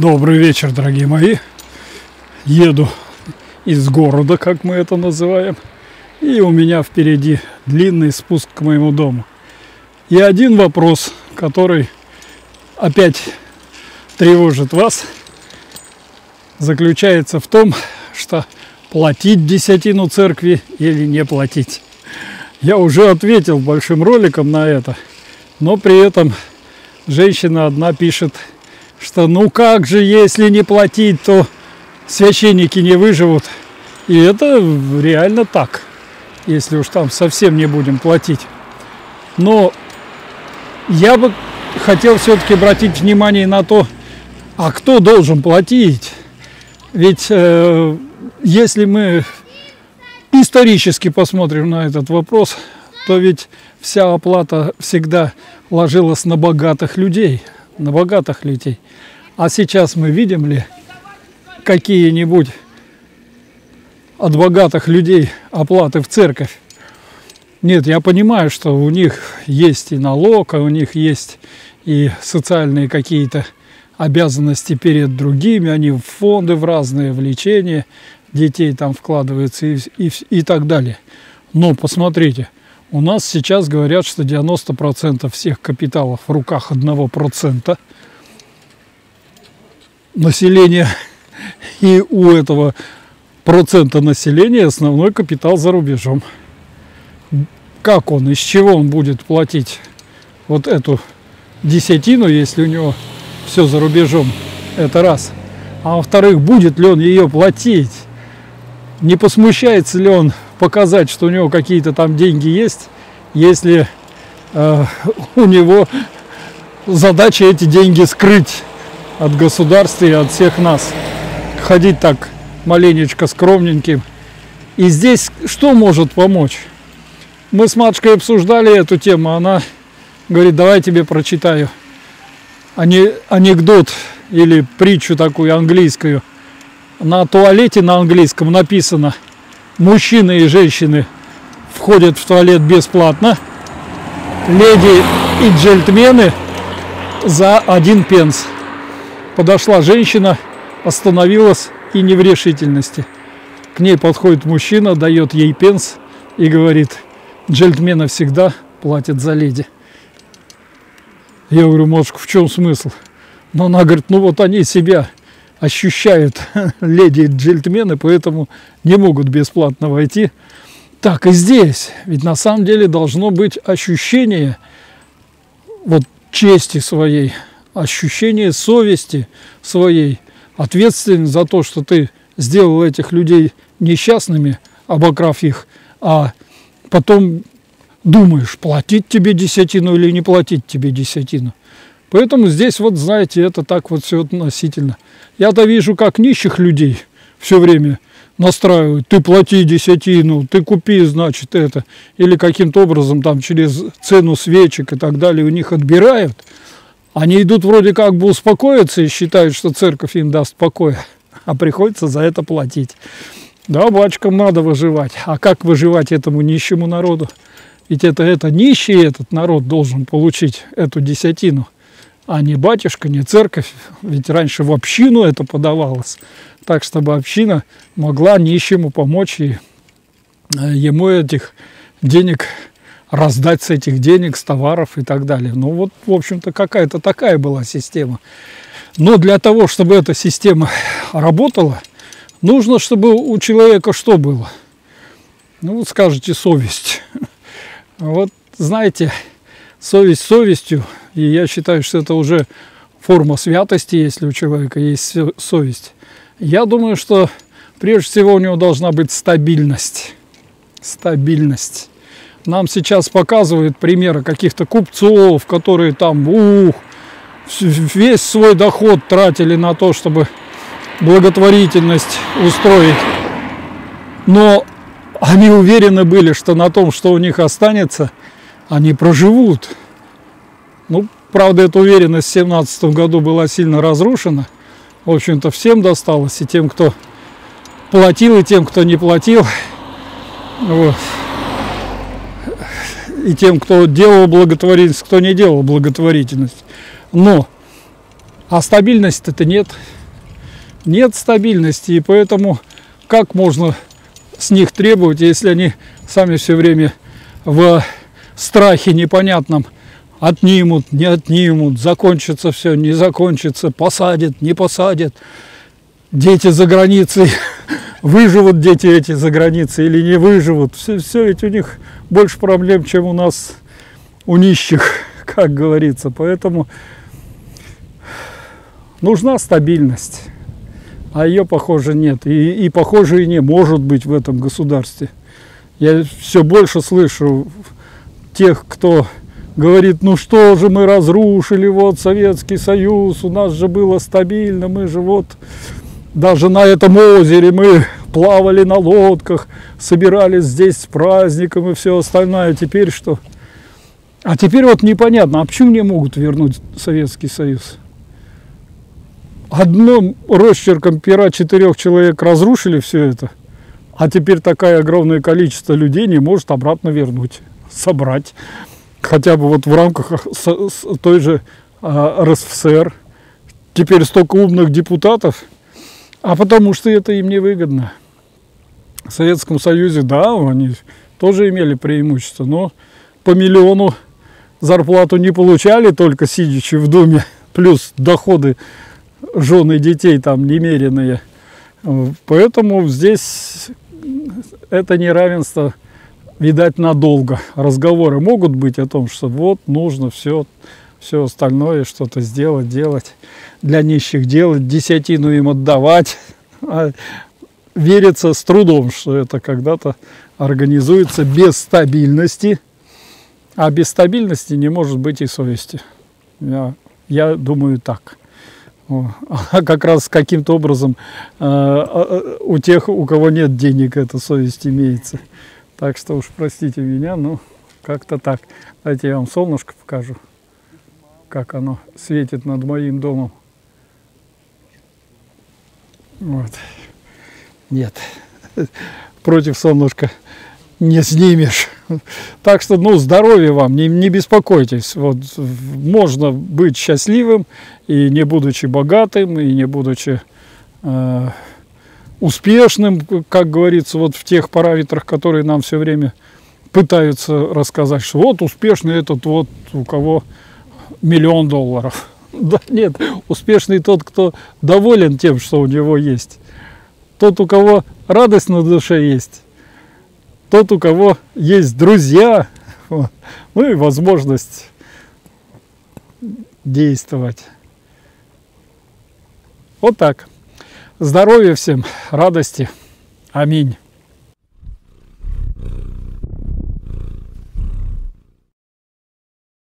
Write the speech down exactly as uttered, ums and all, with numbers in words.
Добрый вечер, дорогие мои. Еду из города, как мы это называем, и у меня впереди длинный спуск к моему дому. И один вопрос, который опять тревожит вас, заключается в том, что платить десятину церкви или не платить. Я уже ответил большим роликом на это, но при этом женщина одна пишет, что ну как же, если не платить, то священники не выживут. И это реально так, если уж там совсем не будем платить. Но я бы хотел все-таки обратить внимание на то, а кто должен платить? Ведь э, если мы исторически посмотрим на этот вопрос, то ведь вся оплата всегда ложилась на богатых людей. на богатых людей. А сейчас мы видим ли какие-нибудь от богатых людей оплаты в церковь? Нет, я понимаю, что у них есть и налог, а у них есть и социальные какие-то обязанности перед другими, они в фонды, в разные влечения, детей там вкладываются и, и, и так далее. Но посмотрите, у нас сейчас говорят, что девяносто процентов всех капиталов в руках одного процента населения. И у этого процента населения основной капитал за рубежом. Как он, из чего он будет платить вот эту десятину, если у него все за рубежом? Это раз. А во-вторых, будет ли он ее платить? Не посмущается ли он показать, что у него какие-то там деньги есть, если э, у него задача эти деньги скрыть от государства и от всех нас. Ходить так маленечко скромненьким. И здесь что может помочь? Мы с матушкой обсуждали эту тему, она говорит, давай я тебе прочитаю анекдот или притчу такую английскую. На туалете на английском написано: мужчины и женщины входят в туалет бесплатно, леди и джентльмены за один пенс. Подошла женщина, остановилась и не в решительности. К ней подходит мужчина, дает ей пенс и говорит: джентльмены всегда платят за леди. Я говорю, матушка, в чем смысл? Но она говорит, ну вот они себя ощущают леди и джентльмены, поэтому не могут бесплатно войти. Так и здесь. Ведь на самом деле должно быть ощущение вот чести своей, ощущение совести своей, ответственность за то, что ты сделал этих людей несчастными, обокрав их, а потом думаешь, платить тебе десятину или не платить тебе десятину. Поэтому здесь, вот знаете, это так вот все относительно. Я-то вижу, как нищих людей все время настраивают. Ты плати десятину, ты купи, значит, это. Или каким-то образом там через цену свечек и так далее у них отбирают. Они идут вроде как бы успокоиться и считают, что церковь им даст покоя. А приходится за это платить. Да, батюшкам надо выживать. А как выживать этому нищему народу? Ведь это, это нищий этот народ должен получить эту десятину. А не батюшка, не церковь, ведь раньше в общину это подавалось, так, чтобы община могла нищему помочь и ему этих денег раздать, с этих денег, с товаров и так далее. Ну вот, в общем-то, какая-то такая была система. Но для того, чтобы эта система работала, нужно, чтобы у человека что было? Ну, вот скажете, совесть. Вот, знаете, совесть совестью. И я считаю, что это уже форма святости, если у человека есть совесть. Я думаю, что прежде всего у него должна быть стабильность. Стабильность. Нам сейчас показывают примеры каких-то купцов, которые там ух, весь свой доход тратили на то, чтобы благотворительность устроить. Но они уверены были, что на том, что у них останется, они проживут. Ну, правда, эта уверенность в семнадцатом году была сильно разрушена. В общем-то, всем досталось, и тем, кто платил, и тем, кто не платил. Вот. И тем, кто делал благотворительность, кто не делал благотворительность. Но А стабильности-то нет. Нет стабильности, и поэтому как можно с них требовать, если они сами все время в страхе непонятном отнимут, не отнимут, закончится все, не закончится, посадят, не посадят, дети за границей, выживут дети эти за границей или не выживут. Все, все ведь у них больше проблем, чем у нас, у нищих, как говорится. Поэтому нужна стабильность, а ее, похоже, нет. И, и похоже, и не может быть в этом государстве. Я все больше слышу тех, кто говорит: ну что же мы разрушили, вот Советский Союз, у нас же было стабильно, мы же вот даже на этом озере мы плавали на лодках, собирались здесь с праздником и все остальное. Теперь что? А теперь вот непонятно, а почему не могут вернуть Советский Союз? Одним росчерком пера четырех человек разрушили все это, а теперь такое огромное количество людей не может обратно вернуть, собрать. Хотя бы вот в рамках той же РСФСР. Теперь столько умных депутатов, а потому что это им невыгодно. В Советском Союзе, да, они тоже имели преимущество, но по миллиону зарплату не получали, только сидячи в Думе, плюс доходы жены детей там немеренные. Поэтому здесь это неравенство, видать, надолго. Разговоры могут быть о том, что вот нужно все, все остальное что-то сделать, делать для нищих, делать, десятину им отдавать. Верится с трудом, что это когда-то организуется без стабильности. А без стабильности не может быть и совести. Я, я думаю так. А как раз каким-то образом э, у тех, у кого нет денег, эта совесть имеется. Так что уж простите меня, но как-то так. Давайте я вам солнышко покажу, как оно светит над моим домом. Вот. Нет, против солнышка не снимешь. Так что, ну, здоровья вам, не, не беспокойтесь. Вот, можно быть счастливым, и не будучи богатым, и не будучи э, успешным, как говорится, вот в тех параметрах, которые нам все время пытаются рассказать, что вот успешный этот вот, у кого миллион долларов. Да нет, успешный тот, кто доволен тем, что у него есть. Тот, у кого радость на душе есть. Тот, у кого есть друзья, вот, ну и возможность действовать. Вот так. Здоровья всем, радости. Аминь.